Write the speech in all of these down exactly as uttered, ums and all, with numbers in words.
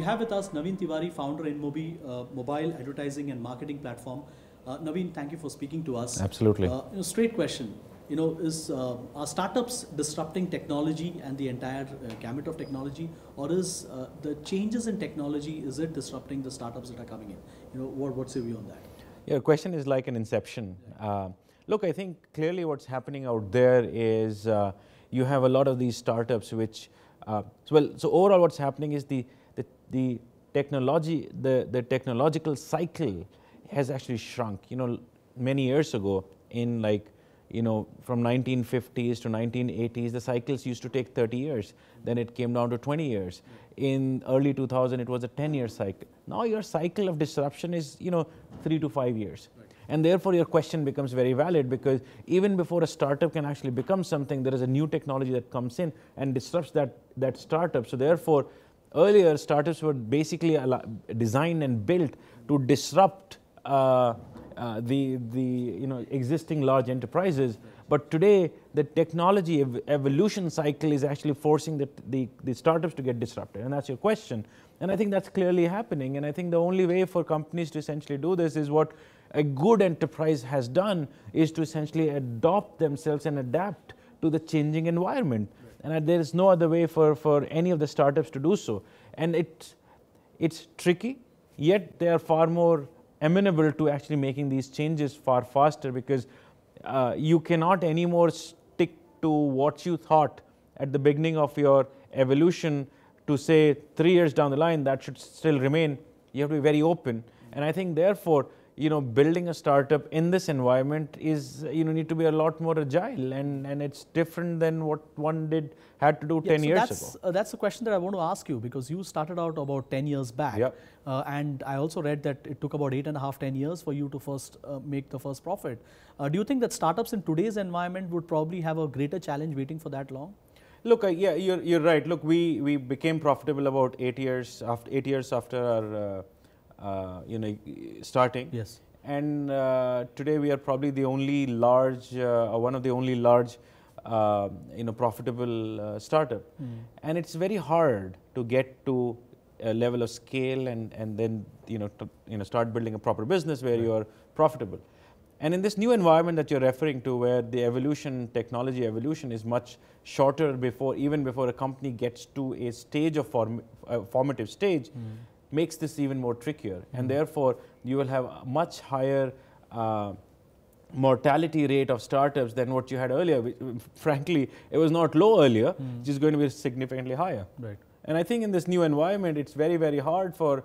We have with us Naveen Tiwari, founder in Mobi, uh, mobile advertising and marketing platform. Uh, Naveen, thank you for speaking to us. Absolutely. Uh, you know, straight question. You know, is uh, are startups disrupting technology and the entire uh, gamut of technology, or is uh, the changes in technology, is it disrupting the startups that are coming in? You know, what, what's your view on that? Your yeah, question is like an inception. Yeah. Uh, look, I think clearly what's happening out there is uh, you have a lot of these startups which, uh, so well, so overall what's happening is the the, the technology, the the technological cycle has actually shrunk. You know, many years ago, in like, you know, from nineteen fifties to nineteen eighties, the cycles used to take thirty years. Then it came down to twenty years. In early two thousand, it was a ten-year cycle. Now your cycle of disruption is, you know, three to five years. Right. And therefore your question becomes very valid, because even before a startup can actually become something, there is a new technology that comes in and disrupts that, that startup. So therefore, earlier startups were basically designed and built to disrupt uh, Uh, the, the you know, existing large enterprises, but today the technology ev evolution cycle is actually forcing the, the, the startups to get disrupted, and that's your question. And I think that's clearly happening, and I think the only way for companies to essentially do this is what a good enterprise has done, is to essentially adopt themselves and adapt to the changing environment. Right. And there is no other way for, for any of the startups to do so. And it's, it's tricky, yet they are far more amenable to actually making these changes far faster, because uh, you cannot anymore stick to what you thought at the beginning of your evolution to say three years down the line that should still remain. You have to be very open. And I think therefore, you know, building a startup in this environment is, you know, need to be a lot more agile, and, and it's different than what one did, had to do yeah, ten so years that's, ago. Uh, that's the question that I want to ask you, because you started out about ten years back. Yeah. Uh, and I also read that it took about eight and a half, ten years for you to first uh, make the first profit. Uh, do you think that startups in today's environment would probably have a greater challenge waiting for that long? Look, uh, yeah, you're, you're right. Look, we, we became profitable about eight years after, eight years after our... Uh, Uh, you know, starting. Yes. And uh, today we are probably the only large, uh, or one of the only large, uh, you know, profitable uh, startup. Mm. And it's very hard to get to a level of scale and and then you know to, you know start building a proper business where right. you are profitable. And in this new environment that you're referring to, where the evolution, technology evolution, is much shorter before even before a company gets to a stage of form, uh, formative stage. Mm. Makes this even more trickier. Mm-hmm. And therefore you will have a much higher uh, mortality rate of startups than what you had earlier. We, frankly, it was not low earlier, mm. It's just going to be significantly higher. Right. And I think in this new environment, it's very, very hard for uh,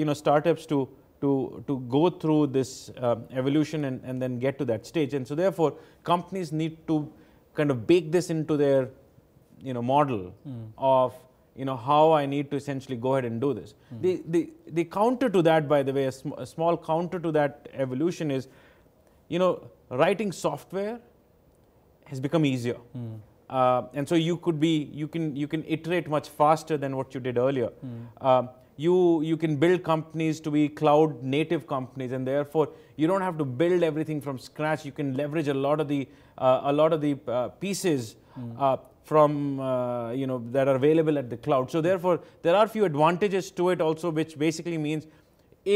you know, startups to, to, to go through this uh, evolution and, and then get to that stage. And so therefore, companies need to kind of bake this into their you know, model mm. of you know, how I need to essentially go ahead and do this. Mm. The, the, the counter to that, by the way, a, sm a small counter to that evolution is, you know, writing software has become easier. Mm. Uh, and so you could be, you can, you can iterate much faster than what you did earlier. Mm. Uh, you, you can build companies to be cloud native companies, and therefore you don't have to build everything from scratch. You can leverage a lot of the, uh, a lot of the uh, pieces mm. uh, from, uh, you know, that are available at the cloud. So therefore, there are few advantages to it also, which basically means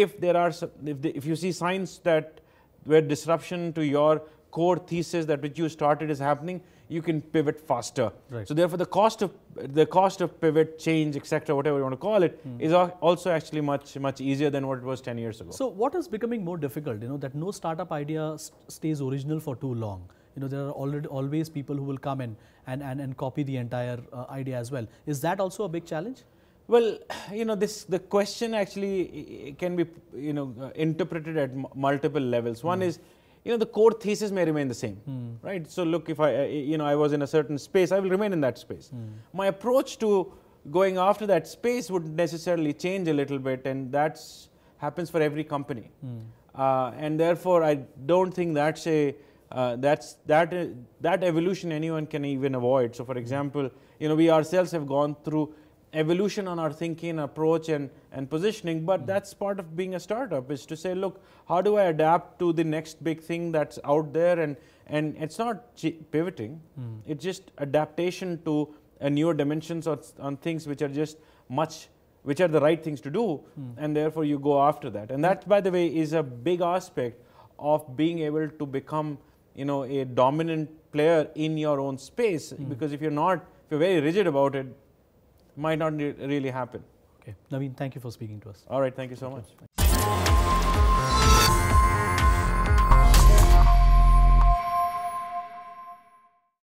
if there are, if, the, if you see signs that where disruption to your core thesis that which you started is happening, you can pivot faster. Right. So therefore, the cost of, the cost of pivot, change, et cetera, whatever you want to call it, mm. is also actually much, much easier than what it was ten years ago. So what is becoming more difficult, you know, that no startup idea st- stays original for too long. You know, there are already always people who will come in and, and, and copy the entire uh, idea as well. Is that also a big challenge? Well, you know, this, the question actually can be, you know, uh, interpreted at m multiple levels. Mm. One is, you know, the core thesis may remain the same, mm. right? So look, if I, uh, you know, I was in a certain space, I will remain in that space. Mm. My approach to going after that space would necessarily change a little bit, and that's happens for every company. Mm. Uh, and therefore, I don't think that's a, Uh, that's that uh, that evolution anyone can even avoid. So for example, you know, we ourselves have gone through evolution on our thinking, approach and and positioning, but mm. that's part of being a startup, is to say, look, how do I adapt to the next big thing that's out there? And and it's not pivoting, mm. it's just adaptation to a newer dimensions on, on things which are just much which are the right things to do, hmm. and therefore you go after that. And that, by the way, is a big aspect of being able to become, you know, a dominant player in your own space, hmm. because if you're not, if you're very rigid about it, it might not really happen. Okay. Naveen, thank you for speaking to us. All right, thank you so much.